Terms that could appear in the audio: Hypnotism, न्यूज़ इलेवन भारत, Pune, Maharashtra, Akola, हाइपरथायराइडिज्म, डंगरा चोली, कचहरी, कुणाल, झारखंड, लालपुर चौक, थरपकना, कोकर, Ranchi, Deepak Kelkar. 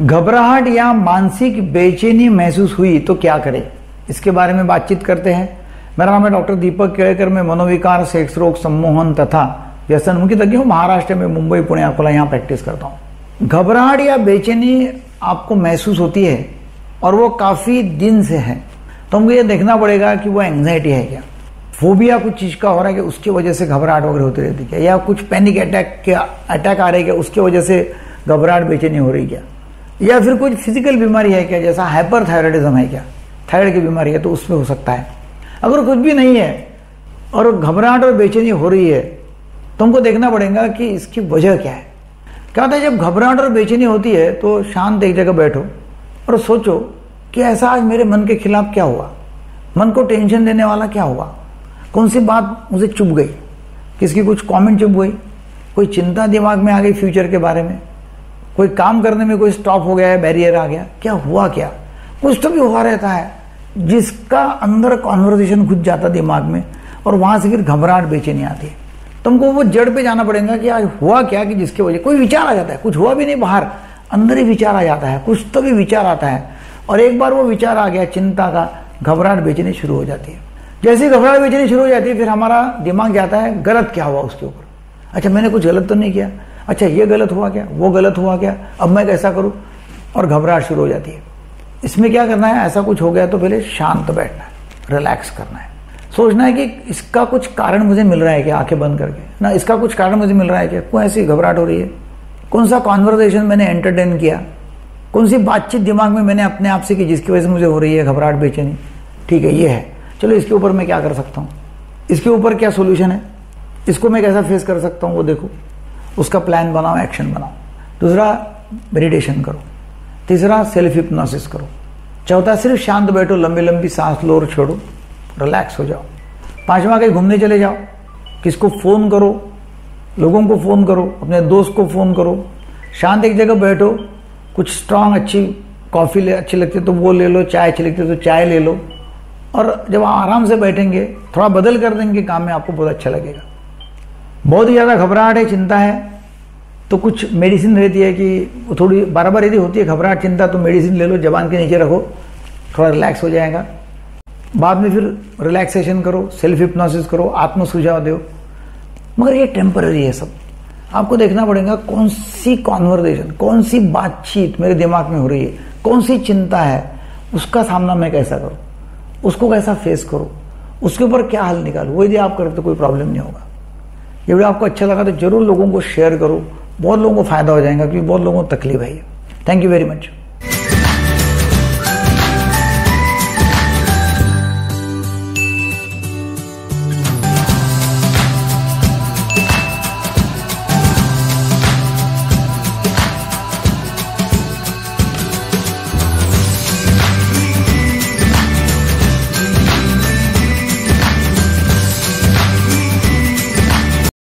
घबराहट या मानसिक बेचैनी महसूस हुई तो क्या करें, इसके बारे में बातचीत करते हैं। मेरा नाम है डॉक्टर दीपक केलकर। मैं मनोविकार, सेक्स रोग, सम्मोहन तथा व्यसन मुक्ति तज्ञ हूँ। महाराष्ट्र में मुंबई, पुणे, अकोला यहाँ प्रैक्टिस करता हूँ। घबराहट या बेचैनी आपको महसूस होती है और वो काफ़ी दिन से है तो हमको ये देखना पड़ेगा कि वो एंग्जाइटी है क्या, फोबिया कुछ चीज़ का हो रहा है कि उसकी वजह से घबराहट वगैरह होती रहती है क्या, या कुछ पैनिक अटैक आ रहे हैं क्या, उसकी वजह से घबराहट बेचैनी हो रही क्या, या फिर कुछ फिजिकल बीमारी है क्या, जैसा हाइपरथायराइडिज्म है क्या, थायराइड की बीमारी है तो उसमें हो सकता है। अगर कुछ भी नहीं है और घबराहट और बेचैनी हो रही है तो हमको देखना पड़ेगा कि इसकी वजह क्या है। क्या होता है जब घबराहट और बेचैनी होती है तो शांत एक जगह बैठो और सोचो कि ऐसा आज मेरे मन के खिलाफ क्या हुआ, मन को टेंशन देने वाला क्या हुआ, कौन सी बात मुझे चुभ गई, किसकी कुछ कमेंट चुभ गई, कोई चिंता दिमाग में आ गई फ्यूचर के बारे में, कोई काम करने में कोई स्टॉप हो गया है, बैरियर आ गया, क्या हुआ, क्या कुछ तो भी हुआ रहता है जिसका अंदर कॉन्वर्सेशन घुस जाता दिमाग में और वहाँ से फिर घबराहट बेचैनी आती है। तुमको वो जड़ पे जाना पड़ेगा कि आज हुआ क्या कि जिसके वजह कोई विचार आ जाता है, कुछ हुआ भी नहीं, बाहर अंदर ही विचार आ जाता है, कुछ तो भी विचार आता है और एक बार वो विचार आ गया चिंता का, घबराहट बेचैनी शुरू हो जाती है। जैसे ही घबराहट बेचैनी शुरू हो जाती है फिर हमारा दिमाग जाता है गलत क्या हुआ उसके ऊपर, अच्छा मैंने कुछ गलत तो नहीं किया, अच्छा ये गलत हुआ क्या, वो गलत हुआ क्या, अब मैं कैसा करूँ, और घबराहट शुरू हो जाती है। इसमें क्या करना है, ऐसा कुछ हो गया तो पहले शांत बैठना है, रिलैक्स करना है, सोचना है कि इसका कुछ कारण मुझे मिल रहा है क्या, आंखें बंद करके ना, इसका कुछ कारण मुझे मिल रहा है क्या, क्यों ऐसी घबराहट हो रही है, कौन सा कॉन्वर्सेशन मैंने एंटरटेन किया, कौन सी बातचीत दिमाग में मैंने अपने आप से की जिसकी वजह से मुझे हो रही है घबराहट बेचैनी, ठीक है ये है, चलो इसके ऊपर मैं क्या कर सकता हूँ, इसके ऊपर क्या सोल्यूशन है, इसको मैं कैसा फेस कर सकता हूँ, वो देखो, उसका प्लान बनाओ, एक्शन बनाओ। दूसरा मेडिटेशन करो, तीसरा सेल्फ हिप्नोसिस करो, चौथा सिर्फ शांत बैठो, लंबी लंबी सांस लो और छोड़ो, रिलैक्स हो जाओ। पांचवा कहीं घूमने चले जाओ, किसको फ़ोन करो, लोगों को फ़ोन करो, अपने दोस्त को फ़ोन करो, शांत एक जगह बैठो, कुछ स्ट्रांग अच्छी कॉफ़ी अच्छी लगती है तो वो ले लो, चाय अच्छी लगती है तो चाय ले लो, और जब आराम से बैठेंगे थोड़ा बदल कर देंगे काम में आपको बहुत अच्छा लगेगा। बहुत ही ज़्यादा घबराहट है, चिंता है तो कुछ मेडिसिन रहती है कि थोड़ी बराबर यदि होती है घबराहट चिंता तो मेडिसिन ले लो, जबान के नीचे रखो, थोड़ा रिलैक्स हो जाएगा। बाद में फिर रिलैक्सेशन करो, सेल्फ हिप्नोसिस करो, आत्म सुझाव दो, मगर ये टेम्पररी है सब। आपको देखना पड़ेगा कौन सी कॉन्वर्सेशन, कौन सी बातचीत मेरे दिमाग में हो रही है, कौन सी चिंता है, उसका सामना मैं कैसा करूँ, उसको कैसा फेस करूँ, उसके ऊपर क्या हल निकालूँ, वो यदि आप करो तो कोई प्रॉब्लम नहीं होगा। ये वीडियो आपको अच्छा लगा तो जरूर लोगों को शेयर करो, बहुत लोगों को फायदा हो जाएगा क्योंकि बहुत लोगों को तकलीफ है। Thank you very much.